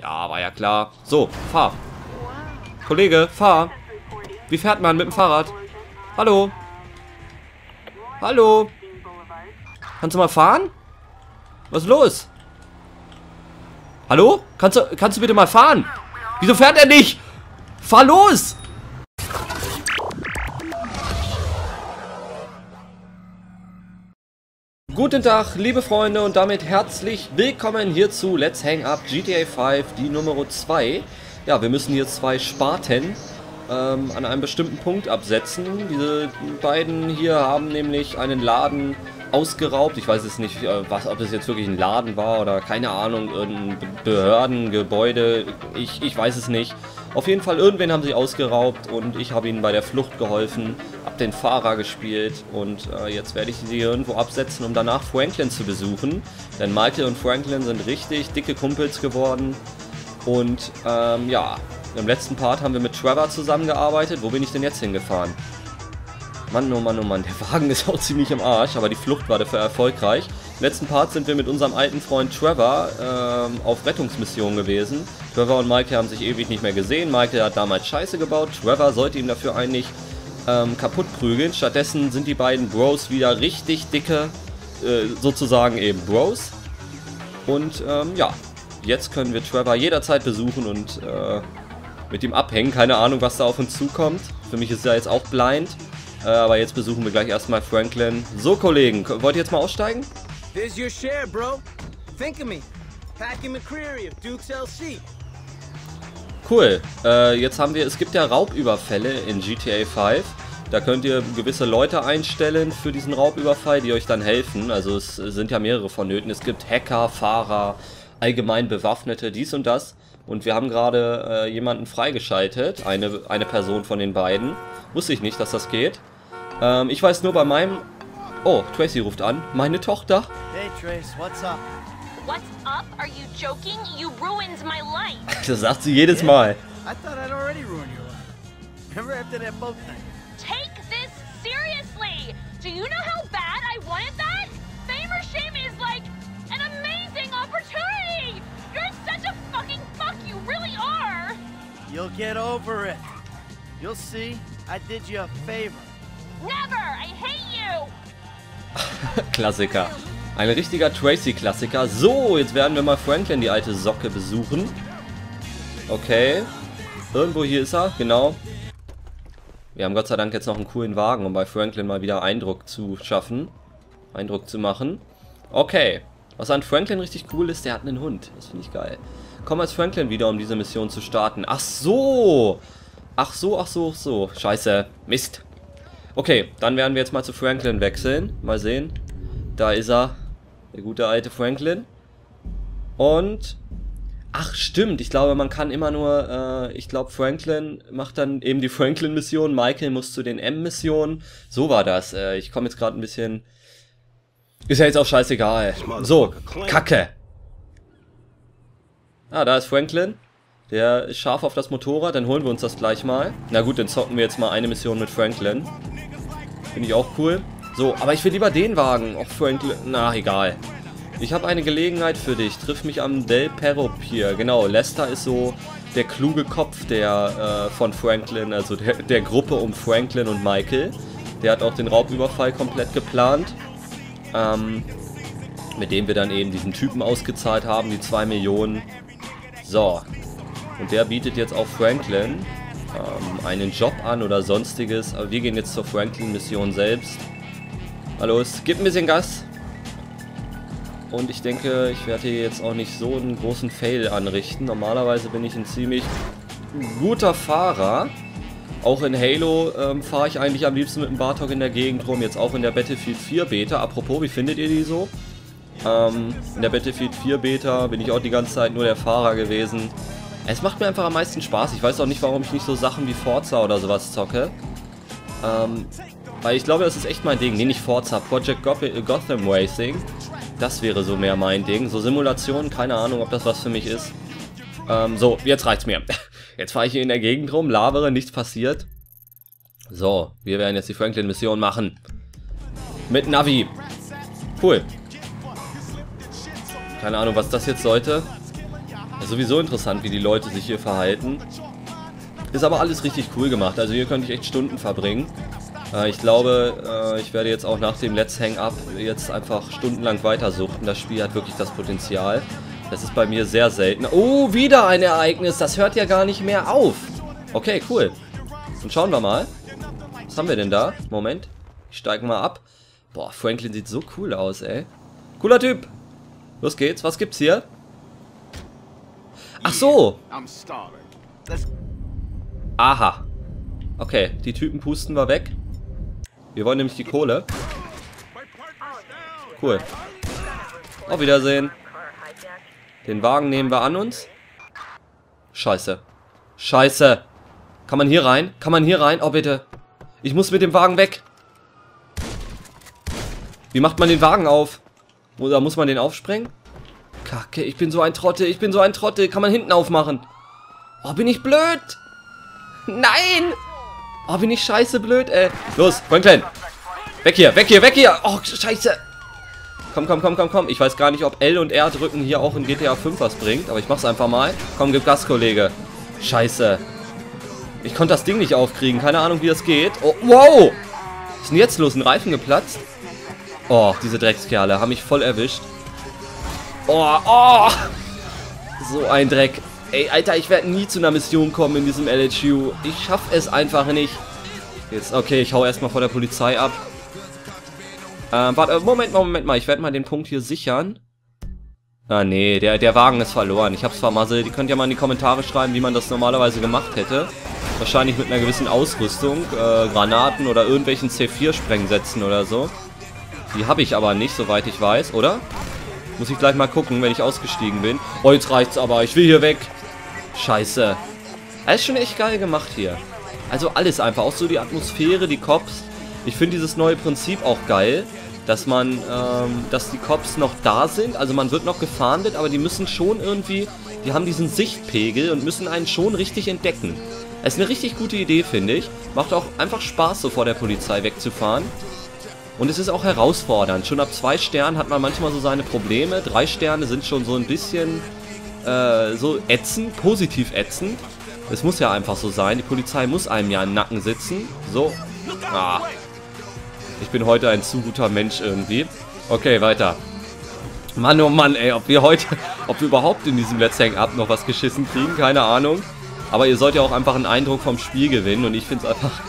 Ja, war ja klar. So, fahr. Kollege, fahr. Wie fährt man mit dem Fahrrad? Hallo? Hallo? Kannst du mal fahren? Was ist los? Hallo? Kannst du bitte mal fahren? Wieso fährt er nicht? Fahr los! Guten Tag, liebe Freunde, und damit herzlich willkommen hier zu Let's Hang Up GTA 5, die Nummer 2. Ja, wir müssen hier zwei Sparten an einem bestimmten Punkt absetzen. Diese beiden hier haben nämlich einen Laden ausgeraubt. Ich weiß jetzt nicht, ob es jetzt wirklich ein Laden war oder keine Ahnung, irgendein Behördengebäude. Ich weiß es nicht. Auf jeden Fall, irgendwen haben sie ausgeraubt und ich habe ihnen bei der Flucht geholfen, hab den Fahrer gespielt und jetzt werde ich sie hier irgendwo absetzen, um danach Franklin zu besuchen. Denn Michael und Franklin sind richtig dicke Kumpels geworden und ja, im letzten Part haben wir mit Trevor zusammengearbeitet. Wo bin ich denn jetzt hingefahren? Mann, oh Mann, oh Mann, der Wagen ist auch ziemlich im Arsch, aber die Flucht war dafür erfolgreich. Im letzten Part sind wir mit unserem alten Freund Trevor auf Rettungsmission gewesen. Trevor und Michael haben sich ewig nicht mehr gesehen. Michael hat damals Scheiße gebaut. Trevor sollte ihm dafür eigentlich kaputt prügeln. Stattdessen sind die beiden Bros wieder richtig dicke, sozusagen eben Bros. Und ja, jetzt können wir Trevor jederzeit besuchen und mit ihm abhängen. Keine Ahnung, was da auf uns zukommt. Für mich ist er jetzt auch blind. Aber jetzt besuchen wir gleich erstmal Franklin. So, Kollegen, wollt ihr jetzt mal aussteigen? There's your share, bro. Think of me. Packing McCreary of Duke's LC. Cool. Jetzt haben wir, es gibt ja Raubüberfälle in GTA 5. Da könnt ihr gewisse Leute einstellen für diesen Raubüberfall, die euch dann helfen. Also es sind ja mehrere vonnöten. Es gibt Hacker, Fahrer, allgemein Bewaffnete, dies und das. Und wir haben gerade jemanden freigeschaltet, eine Person von den beiden. Wusste ich nicht, dass das geht. Ich weiß nur bei meinem... Oh, Tracy ruft an. Meine Tochter. Hey Trace, what's up? What's up? Are you joking? You ruined my life. Das sagt sie jedes Mal. I thought I'd already ruined your life. Remember after that boat thing? Take this seriously. Do you know how bad I wanted that? Fame or shame is like an amazing opportunity. You're such a fucking fuck, you really are. You'll get over it. You'll see. I did you a favor. Never! I hate you! Klassiker. Ein richtiger Tracy-Klassiker. So, jetzt werden wir mal Franklin, die alte Socke, besuchen. Okay. Irgendwo hier ist er, genau. Wir haben Gott sei Dank jetzt noch einen coolen Wagen, um bei Franklin mal wieder Eindruck zu schaffen. Eindruck zu machen. Okay. Was an Franklin richtig cool ist, der hat einen Hund. Das finde ich geil. Komm als Franklin wieder, um diese Mission zu starten. Ach so! Ach so, ach so, ach so. Scheiße. Mist. Okay, dann werden wir jetzt mal zu Franklin wechseln. Mal sehen. Da ist er. Der gute alte Franklin. Und... Ach, stimmt. Ich glaube, man kann immer nur... ich glaube, Franklin macht dann eben die Franklin-Mission. Michael muss zu den M-Missionen. So war das. Ich komme jetzt gerade ein bisschen... Ist ja jetzt auch scheißegal. So, Kacke. Ah, da ist Franklin. Der ist scharf auf das Motorrad, dann holen wir uns das gleich mal. Na gut, dann zocken wir jetzt mal eine Mission mit Franklin. Finde ich auch cool. So, aber ich will lieber den Wagen. Och, Franklin. Na, egal. Ich habe eine Gelegenheit für dich. Triff mich am Del Perro Pier. Genau, Lester ist so der kluge Kopf der von Franklin, also der Gruppe um Franklin und Michael. Der hat auch den Raubüberfall komplett geplant. Mit dem wir dann eben diesen Typen ausgezahlt haben, die 2 Millionen. So. Und der bietet jetzt auch Franklin einen Job an oder sonstiges. Aber wir gehen jetzt zur Franklin-Mission selbst. Hallo, es gibt ein bisschen Gas. Und ich denke, ich werde hier jetzt auch nicht so einen großen Fail anrichten. Normalerweise bin ich ein ziemlich guter Fahrer. Auch in Halo fahre ich eigentlich am liebsten mit dem Bartok in der Gegend rum. Jetzt auch in der Battlefield 4 Beta. Apropos, wie findet ihr die so? In der Battlefield 4 Beta bin ich auch die ganze Zeit nur der Fahrer gewesen. Es macht mir einfach am meisten Spaß. Ich weiß auch nicht, warum ich nicht so Sachen wie Forza oder sowas zocke. Weil ich glaube, das ist echt mein Ding. Nee, nicht Forza. Project Gotham Racing. Das wäre so mehr mein Ding. So Simulationen, keine Ahnung, ob das was für mich ist. So, jetzt reicht's mir. Jetzt fahre ich hier in der Gegend rum, labere, nichts passiert. So, wir werden jetzt die Franklin-Mission machen. Mit Navi. Cool. Keine Ahnung, was das jetzt sollte. Ist sowieso interessant, wie die Leute sich hier verhalten. Ist aber alles richtig cool gemacht. Also hier könnte ich echt Stunden verbringen. Ich glaube, ich werde jetzt auch nach dem Let's Hang Up jetzt einfach stundenlang weitersuchten. Das Spiel hat wirklich das Potenzial. Das ist bei mir sehr selten. Oh, wieder ein Ereignis. Das hört ja gar nicht mehr auf. Okay, cool. Dann schauen wir mal. Was haben wir denn da? Moment. Ich steige mal ab. Boah, Franklin sieht so cool aus, ey. Cooler Typ. Los geht's. Was gibt's hier? Ach so. Aha. Okay, die Typen pusten wir weg. Wir wollen nämlich die Kohle. Cool. Auf Wiedersehen. Den Wagen nehmen wir an uns. Scheiße. Scheiße. Kann man hier rein? Kann man hier rein? Oh, bitte. Ich muss mit dem Wagen weg. Wie macht man den Wagen auf? Oder muss man den aufsprengen? Kacke, ich bin so ein Trottel. Ich bin so ein Trottel. Kann man hinten aufmachen? Oh, bin ich blöd. Nein! Oh, bin ich scheiße blöd, ey. Los, Franklin. Weg hier, weg hier, weg hier. Oh, scheiße. Komm, komm, komm, komm, komm. Ich weiß gar nicht, ob L und R drücken hier auch in GTA 5 was bringt. Aber ich mach's einfach mal. Komm, gib Gas, Kollege. Scheiße. Ich konnte das Ding nicht aufkriegen. Keine Ahnung, wie das geht. Oh, wow. Was ist denn jetzt los? Ein Reifen geplatzt? Oh, diese Dreckskerle haben mich voll erwischt. Oh, oh. So ein Dreck. Ey, Alter, ich werde nie zu einer Mission kommen in diesem LHU. Ich schaffe es einfach nicht. Jetzt, okay, ich hau erstmal vor der Polizei ab. Warte, Moment mal. Ich werde mal den Punkt hier sichern. Ah, nee, der Wagen ist verloren. Ich hab's vermasselt. Ihr könnt ja mal in die Kommentare schreiben, wie man das normalerweise gemacht hätte. Wahrscheinlich mit einer gewissen Ausrüstung. Granaten oder irgendwelchen C4-Sprengsätzen oder so. Die habe ich aber nicht, soweit ich weiß, oder? Muss ich gleich mal gucken, wenn ich ausgestiegen bin. Oh, jetzt reicht's aber. Ich will hier weg. Scheiße. Alles schon echt geil gemacht hier. Also alles einfach. Auch so die Atmosphäre, die Cops. Ich finde dieses neue Prinzip auch geil, dass man, dass die Cops noch da sind. Also man wird noch gefahndet, aber die müssen schon irgendwie, die haben diesen Sichtpegel und müssen einen schon richtig entdecken. Das ist eine richtig gute Idee, finde ich. Macht auch einfach Spaß, so vor der Polizei wegzufahren. Und es ist auch herausfordernd. Schon ab 2 Sternen hat man manchmal so seine Probleme. 3 Sterne sind schon so ein bisschen so ätzend, positiv ätzend. Es muss ja einfach so sein. Die Polizei muss einem ja im Nacken sitzen. So. Ah. Ich bin heute ein zu guter Mensch irgendwie. Okay, weiter. Mann, oh Mann, ey. Ob wir heute, ob wir überhaupt in diesem Let's Hang Up noch was geschissen kriegen, keine Ahnung. Aber ihr sollt ja auch einfach einen Eindruck vom Spiel gewinnen. Und ich finde es einfach...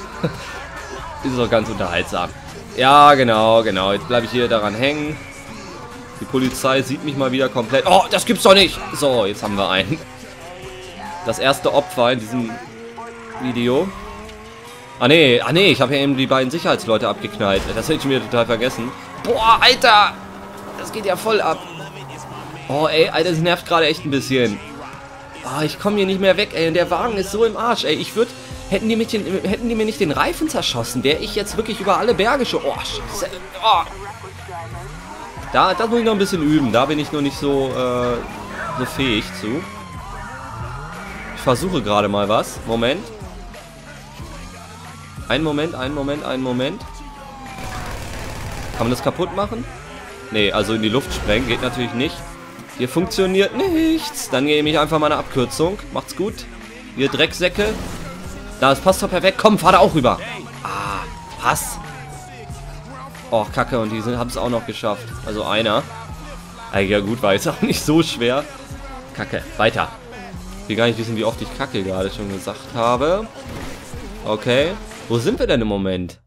ist doch ganz unterhaltsam. Ja, genau, genau. Jetzt bleibe ich hier daran hängen. Die Polizei sieht mich mal wieder komplett. Oh, das gibt's doch nicht! So, jetzt haben wir einen. Das erste Opfer in diesem Video. Ah, nee, ich habe ja eben die beiden Sicherheitsleute abgeknallt. Das hätte ich mir total vergessen. Boah, Alter! Das geht ja voll ab. Oh, ey, Alter, das nervt gerade echt ein bisschen. Ah, ich komme hier nicht mehr weg, ey. Und der Wagen ist so im Arsch, ey. Ich würde... hätten die mir nicht den Reifen zerschossen, wäre ich jetzt wirklich über alle Berge schon... Oh, Scheiße. Oh. Das muss ich noch ein bisschen üben. Da bin ich noch nicht so, so fähig zu. Ich versuche gerade mal was. Moment. Einen Moment. Kann man das kaputt machen? Nee, also in die Luft sprengen geht natürlich nicht. Hier funktioniert nichts. Dann nehme ich einfach mal eine Abkürzung. Macht's gut. Ihr Drecksäcke. Das passt doch perfekt. Komm, fahr da auch rüber. Ah, pass. Oh, Kacke. Und die haben es auch noch geschafft. Also einer. Ja gut, war jetzt auch nicht so schwer. Kacke. Weiter. Ich will gar nicht wissen, wie oft ich Kacke gerade schon gesagt habe. Okay. Wo sind wir denn im Moment?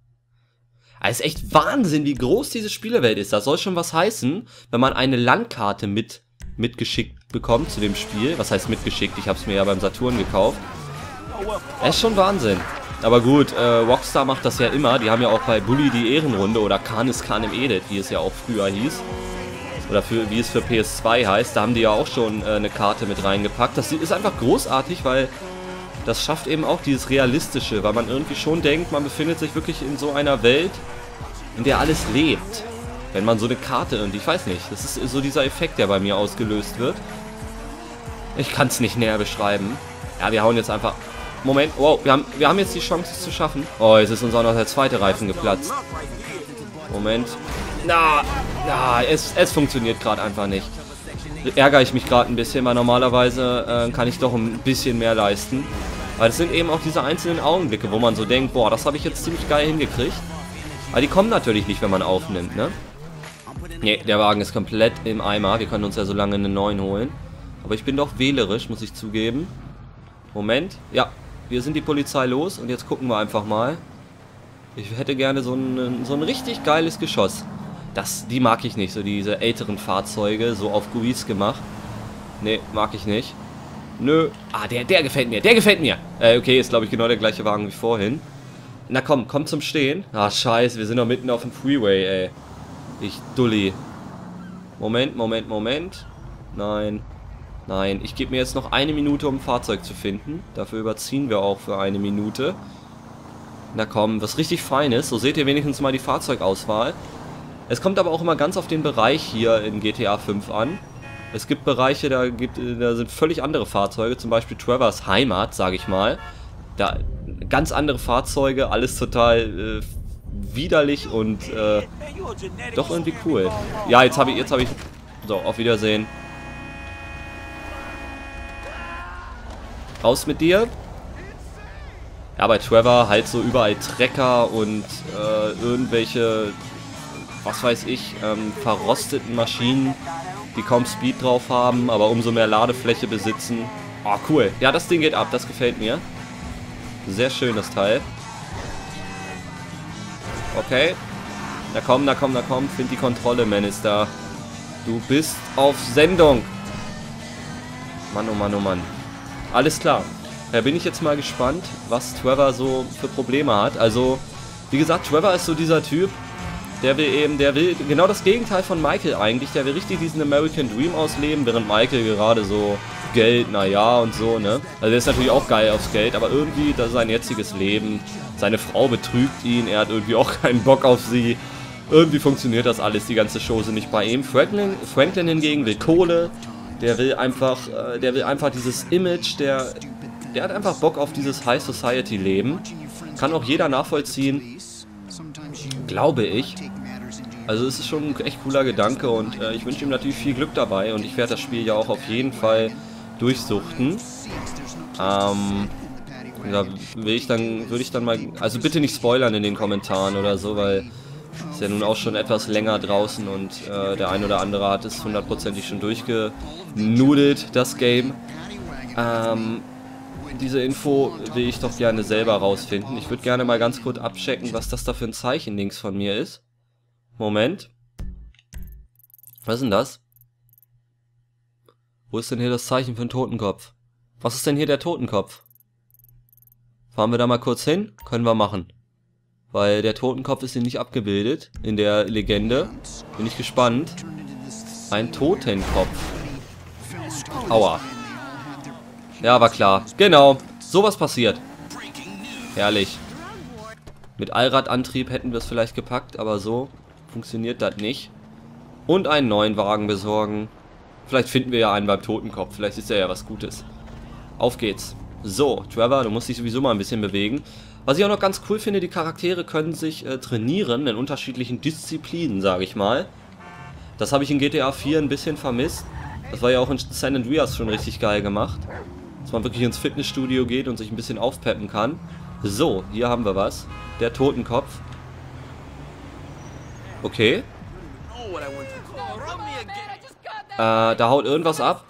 Es ist echt Wahnsinn, wie groß diese Spielewelt ist. Das soll schon was heißen, wenn man eine Landkarte mitgeschickt bekommt zu dem Spiel. Was heißt mitgeschickt? Ich habe es mir ja beim Saturn gekauft. Das ist schon Wahnsinn. Aber gut, Rockstar macht das ja immer. Die haben ja auch bei Bully die Ehrenrunde oder Canis Canem Edit, wie es ja auch früher hieß. Oder wie es für PS2 heißt. Da haben die ja auch schon eine Karte mit reingepackt. Das ist einfach großartig, weil das schafft eben auch dieses Realistische. Weil man irgendwie schon denkt, man befindet sich wirklich in so einer Welt, in der alles lebt. Wenn man so eine Karte irgendwie, ich weiß nicht. Das ist so dieser Effekt, der bei mir ausgelöst wird. Ich kann es nicht näher beschreiben. Ja, wir hauen jetzt einfach... Moment, wow, wir haben jetzt die Chance, es zu schaffen. Oh, jetzt ist uns auch noch der zweite Reifen geplatzt. Moment. Na, es funktioniert gerade einfach nicht. ärgere ich mich gerade ein bisschen, weil normalerweise kann ich doch ein bisschen mehr leisten. Weil es sind eben auch diese einzelnen Augenblicke, wo man so denkt, boah, das habe ich jetzt ziemlich geil hingekriegt. Aber die kommen natürlich nicht, wenn man aufnimmt, ne? Ne, der Wagen ist komplett im Eimer. Wir können uns ja so lange einen neuen holen. Aber ich bin doch wählerisch, muss ich zugeben. Moment. Ja, wir sind die Polizei los und jetzt gucken wir einfach mal. Ich hätte gerne so ein richtig geiles Geschoss. Die mag ich nicht, so diese älteren Fahrzeuge, so auf Grease gemacht. Ne, mag ich nicht. Nö. Ah, der gefällt mir, der gefällt mir. Okay, ist glaube ich genau der gleiche Wagen wie vorhin. Na komm, komm zum Stehen. Ah, scheiße, wir sind doch mitten auf dem Freeway, ey. Ich Dulli. Moment, Moment, Moment. Nein. Nein, ich gebe mir jetzt noch eine Minute, um ein Fahrzeug zu finden. Dafür überziehen wir auch für eine Minute. Na komm, was richtig Feines. So seht ihr wenigstens mal die Fahrzeugauswahl. Es kommt aber auch immer ganz auf den Bereich hier in GTA 5 an. Es gibt Bereiche, da sind völlig andere Fahrzeuge. Zum Beispiel Trevors Heimat, sage ich mal. Da ganz andere Fahrzeuge, alles total widerlich und doch irgendwie cool. Ja, jetzt habe ich... So, auf Wiedersehen. Raus mit dir. Ja, bei Trevor halt so überall Trecker und irgendwelche, was weiß ich, verrosteten Maschinen, die kaum Speed drauf haben, aber umso mehr Ladefläche besitzen. Oh, cool. Ja, das Ding geht ab. Das gefällt mir. Sehr schön, das Teil. Okay. Na komm, na komm, na komm. Find die Kontrolle, Minister. Du bist auf Sendung. Mann, oh Mann, oh Mann. Alles klar. Da bin ich jetzt mal gespannt, was Trevor so für Probleme hat. Also, wie gesagt, Trevor ist so dieser Typ, der will genau das Gegenteil von Michael eigentlich. Der will richtig diesen American Dream ausleben, während Michael gerade so Geld, naja und so, ne. Also der ist natürlich auch geil aufs Geld, aber irgendwie, das ist sein jetziges Leben. Seine Frau betrügt ihn, er hat irgendwie auch keinen Bock auf sie. Irgendwie funktioniert das alles, die ganze Chose nicht bei ihm. Franklin hingegen will Kohle. Der will einfach dieses Image, der hat einfach Bock auf dieses High Society Leben. Kann auch jeder nachvollziehen, glaube ich. Also es ist schon ein echt cooler Gedanke und ich wünsche ihm natürlich viel Glück dabei und ich werde das Spiel ja auch auf jeden Fall durchsuchten. Da würde ich dann mal, also bitte nicht spoilern in den Kommentaren oder so, weil ist ja nun auch schon etwas länger draußen und der ein oder andere hat es hundertprozentig schon durchgenudelt, das Game. Diese Info will ich doch gerne selber rausfinden. Ich würde gerne mal ganz kurz abchecken, was das da für ein Zeichen links von mir ist. Moment. Was ist denn das? Wo ist denn hier das Zeichen für einen Totenkopf? Was ist denn hier der Totenkopf? Fahren wir da mal kurz hin? Können wir machen. Weil der Totenkopf ist hier nicht abgebildet in der Legende. Bin ich gespannt. Ein Totenkopf. Aua. Ja, war klar. Genau. Sowas passiert. Herrlich. Mit Allradantrieb hätten wir es vielleicht gepackt, aber so funktioniert das nicht. Und einen neuen Wagen besorgen. Vielleicht finden wir ja einen beim Totenkopf. Vielleicht ist er ja was Gutes. Auf geht's. So, Trevor, du musst dich sowieso mal ein bisschen bewegen. Was ich auch noch ganz cool finde, die Charaktere können sich trainieren in unterschiedlichen Disziplinen, sage ich mal. Das habe ich in GTA 4 ein bisschen vermisst. Das war ja auch in San Andreas schon richtig geil gemacht. Dass man wirklich ins Fitnessstudio geht und sich ein bisschen aufpeppen kann. So, hier haben wir was. Der Totenkopf. Okay. Da haut irgendwas ab.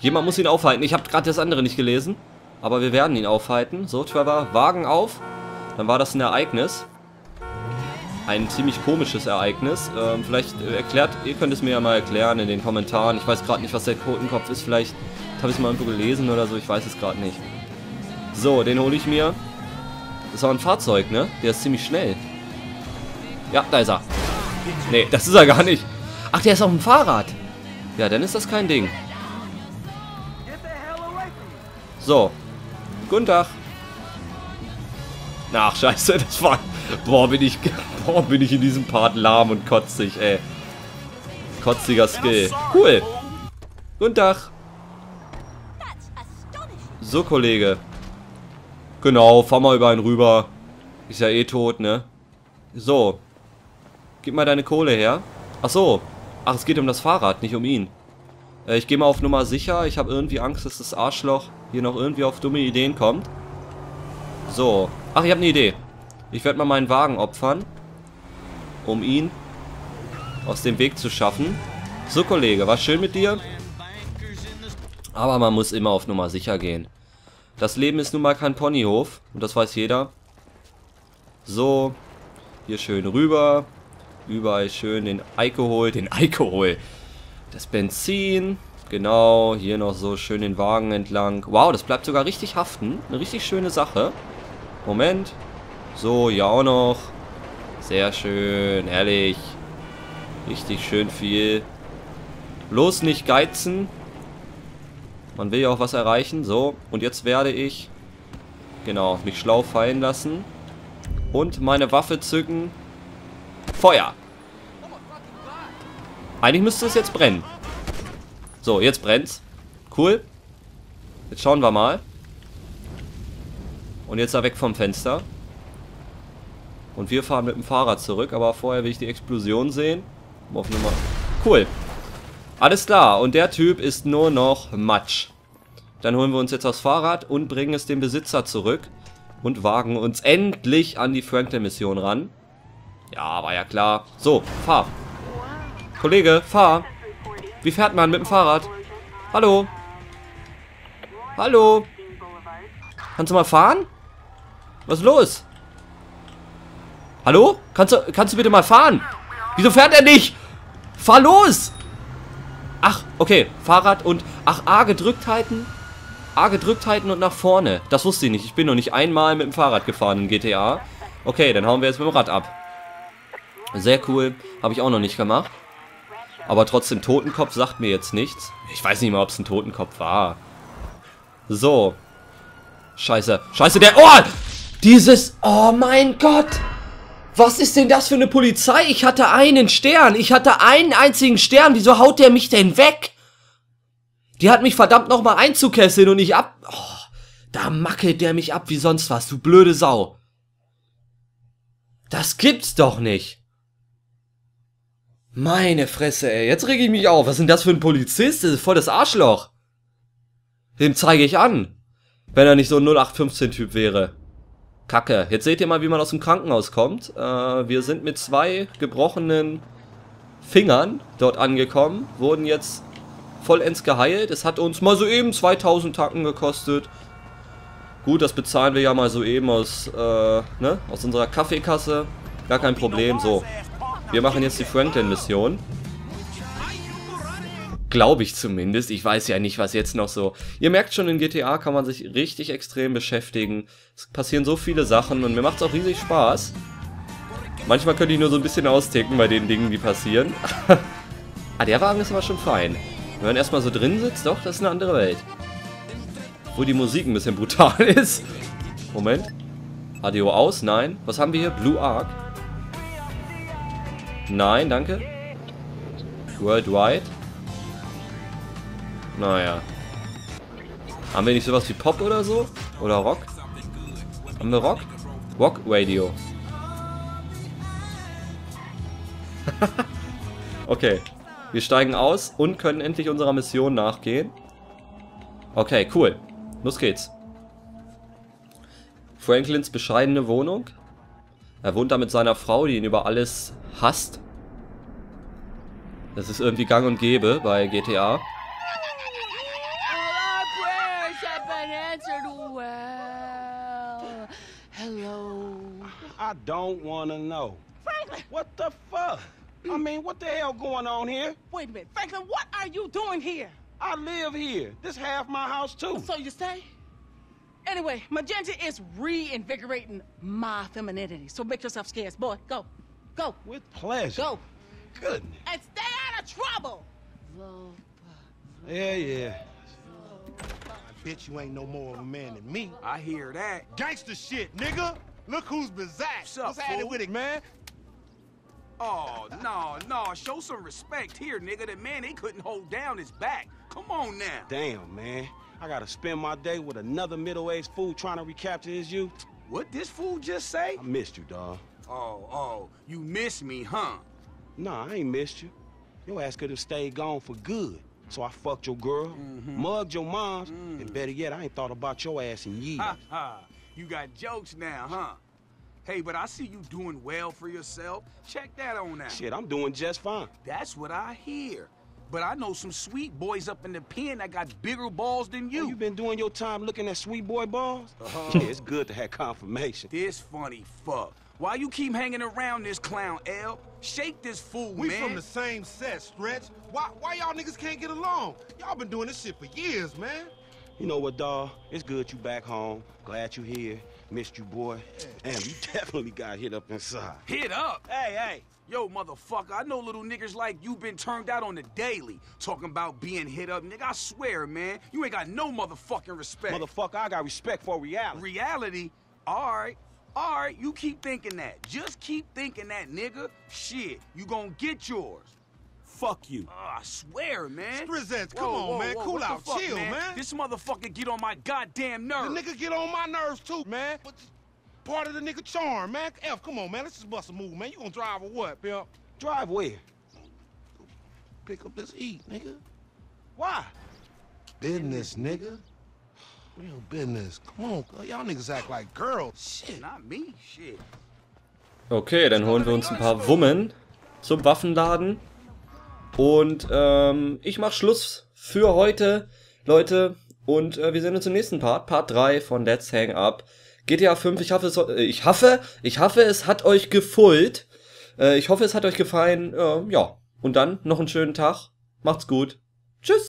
Jemand muss ihn aufhalten. Ich habe gerade das andere nicht gelesen. Aber wir werden ihn aufhalten. So, Trevor, Wagen auf. Dann war das ein Ereignis. Ein ziemlich komisches Ereignis. Vielleicht ihr könnt es mir ja mal erklären in den Kommentaren. Ich weiß gerade nicht, was der Totenkopf ist. Vielleicht habe ich es mal irgendwo gelesen oder so. Ich weiß es gerade nicht. So, den hole ich mir. Das ist auch ein Fahrzeug, ne? Der ist ziemlich schnell. Ja, da ist er. Nee, das ist er gar nicht. Ach, der ist auf dem Fahrrad. Ja, dann ist das kein Ding. So. Guten Tag. Ach, scheiße, das war... Boah, bin ich in diesem Part lahm und kotzig, ey. Kotziger Skill. Cool. Guten Tag. So, Kollege. Genau, fahr mal über einen rüber. Ist ja eh tot, ne? So. Gib mal deine Kohle her. Ach so. Ach, es geht um das Fahrrad, nicht um ihn. Ich gehe mal auf Nummer sicher. Ich habe irgendwie Angst, dass das Arschloch hier noch irgendwie auf dumme Ideen kommt. So. Ach, ich habe eine Idee. Ich werde mal meinen Wagen opfern, um ihn aus dem Weg zu schaffen. So, Kollege, war schön mit dir. Aber man muss immer auf Nummer sicher gehen. Das Leben ist nun mal kein Ponyhof. Und das weiß jeder. So. Hier schön rüber. Überall schön den Alkohol. Den Alkohol. Das Benzin. Genau. Hier noch so schön den Wagen entlang. Wow, das bleibt sogar richtig haften. Eine richtig schöne Sache. Moment. So, hier auch noch. Sehr schön. Herrlich. Richtig schön viel. Bloß nicht geizen. Man will ja auch was erreichen. So, und jetzt werde ich, genau, mich schlau fallen lassen. Und meine Waffe zücken. Feuer. Eigentlich müsste es jetzt brennen. So, jetzt brennt's. Cool. Jetzt schauen wir mal. Und jetzt da weg vom Fenster. Und wir fahren mit dem Fahrrad zurück. Aber vorher will ich die Explosion sehen. Auf Nummer. Cool. Alles klar, und der Typ ist nur noch Matsch. Dann holen wir uns jetzt das Fahrrad und bringen es dem Besitzer zurück. Und wagen uns endlich an die Franklin-Mission ran. Ja, war ja klar. So, fahr. Kollege, fahr. Wie fährt man mit dem Fahrrad? Hallo? Hallo? Kannst du mal fahren? Was ist los? Hallo? Kannst du bitte mal fahren? Wieso fährt er nicht? Fahr los! Ach, okay, Fahrrad und... Ach, A gedrückt halten. A gedrückt halten und nach vorne. Das wusste ich nicht. Ich bin noch nicht einmal mit dem Fahrrad gefahren in GTA. Okay, dann hauen wir jetzt mit dem Rad ab. Sehr cool. Habe ich auch noch nicht gemacht. Aber trotzdem, Totenkopf sagt mir jetzt nichts. Ich weiß nicht mal, ob es ein Totenkopf war. So. Scheiße. Scheiße, der... Oh! Dieses... Oh mein Gott! Was ist denn das für eine Polizei? Ich hatte einen Stern. Ich hatte einen einzigen Stern. Wieso haut der mich denn weg? Die hat mich verdammt nochmal einzukesseln und nicht ab... Oh, da mackelt der mich ab wie sonst was, du blöde Sau. Das gibt's doch nicht. Meine Fresse, ey. Jetzt reg ich mich auf. Was ist denn das für ein Polizist? Das ist voll das Arschloch. Dem zeige ich an. Wenn er nicht so ein 0815-Typ wäre. Kacke. Jetzt seht ihr mal, wie man aus dem Krankenhaus kommt. Wir sind mit 2 gebrochenen Fingern dort angekommen. Wurden jetzt vollends geheilt. Es hat uns mal soeben 2000 Tacken gekostet. Gut, das bezahlen wir ja mal soeben aus, ne? Aus unserer Kaffeekasse. Gar kein Problem. So. Wir machen jetzt die Franklin-Mission. Glaube ich zumindest. Ich weiß ja nicht, was jetzt noch so... Ihr merkt schon, in GTA kann man sich richtig extrem beschäftigen. Es passieren so viele Sachen und mir macht es auch riesig Spaß. Manchmal könnte ich nur so ein bisschen austicken bei den Dingen, die passieren. Ah, der Wagen ist aber schon fein. Wenn man erstmal so drin sitzt, doch, das ist eine andere Welt. Wo die Musik ein bisschen brutal ist. Moment. Radio aus? Nein. Was haben wir hier? Blue Arc? Nein, danke. Worldwide? Naja. Haben wir nicht sowas wie Pop oder so? Oder Rock? Haben wir Rock? Rock Radio. Okay. Wir steigen aus und können endlich unserer Mission nachgehen. Okay, cool. Los geht's. Franklins bescheidene Wohnung. Er wohnt da mit seiner Frau, die ihn über alles hasst. Das ist irgendwie gang und gäbe bei GTA. I don't want to know. Franklin! What the fuck? I mean, what the hell going on here? Wait a minute. Franklin, what are you doing here? I live here. This half my house, too. So you say? Anyway, Magenta is reinvigorating my femininity. So make yourself scarce, boy. Go. Go. With pleasure. Go. Goodness. And stay out of trouble. Yeah, yeah. I bet you ain't no more of a man than me. I hear that. Gangster shit, nigga. Look who's bizarre. What's happening with it, man? Oh, no, no. Show some respect here, nigga. That man, he couldn't hold down his back. Come on now. Damn, man. I gotta spend my day with another middle-aged fool trying to recapture his youth. What this fool just say? I missed you, dawg. Oh, you missed me, huh? Nah, I ain't missed you. Your ass could have stayed gone for good. So I fucked your girl, mugged your moms, and better yet, I ain't thought about your ass in years. Ha ha, you got jokes now, huh? Hey, but I see you doing well for yourself. Check that on out. Shit, I'm doing just fine. That's what I hear. But I know some sweet boys up in the pen that got bigger balls than you. Oh, you been doing your time looking at sweet boy balls? Yeah, it's good to have confirmation. This funny fuck. Why you keep hanging around this clown, L? Shake this fool, man. We from the same set, Stretch. Why y'all niggas can't get along? Y'all been doing this shit for years, man. You know what, dawg? It's good you back home. Glad you here. Missed you, boy. Damn, you definitely got hit up inside. Hit up? Hey. Yo, motherfucker, I know little niggas like you been turned out on the daily. Talking about being hit up, nigga, I swear, man. You ain't got no motherfucking respect. Motherfucker, I got respect for reality. Reality? All right, you keep thinking that. Just keep thinking that, nigga. Shit, you gonna get yours. Fuck you. I swear, man. Strizette, come on, man. Cool out. Chill, man. This motherfucker get on my goddamn nerves. The nigga get on my nerves, too, man. But part of the nigga charm, man. F, come on, man. Let's just bust a move, man. You gonna drive or what, pimp? Drive where? Pick up this E, nigga. Why? Business, nigga. Real business. Come on, y'all niggas act like girls. Shit. Not me, shit. Okay, dann holen wir uns ein paar Wummen zum Waffenladen. Und ich mache Schluss für heute, Leute, und wir sehen uns im nächsten Part, Part 3 von Let's Hang Up. GTA 5, ich hoffe, es hat euch gefullt. Ich hoffe, es hat euch gefallen. Ja, und dann noch einen schönen Tag. Macht's gut. Tschüss.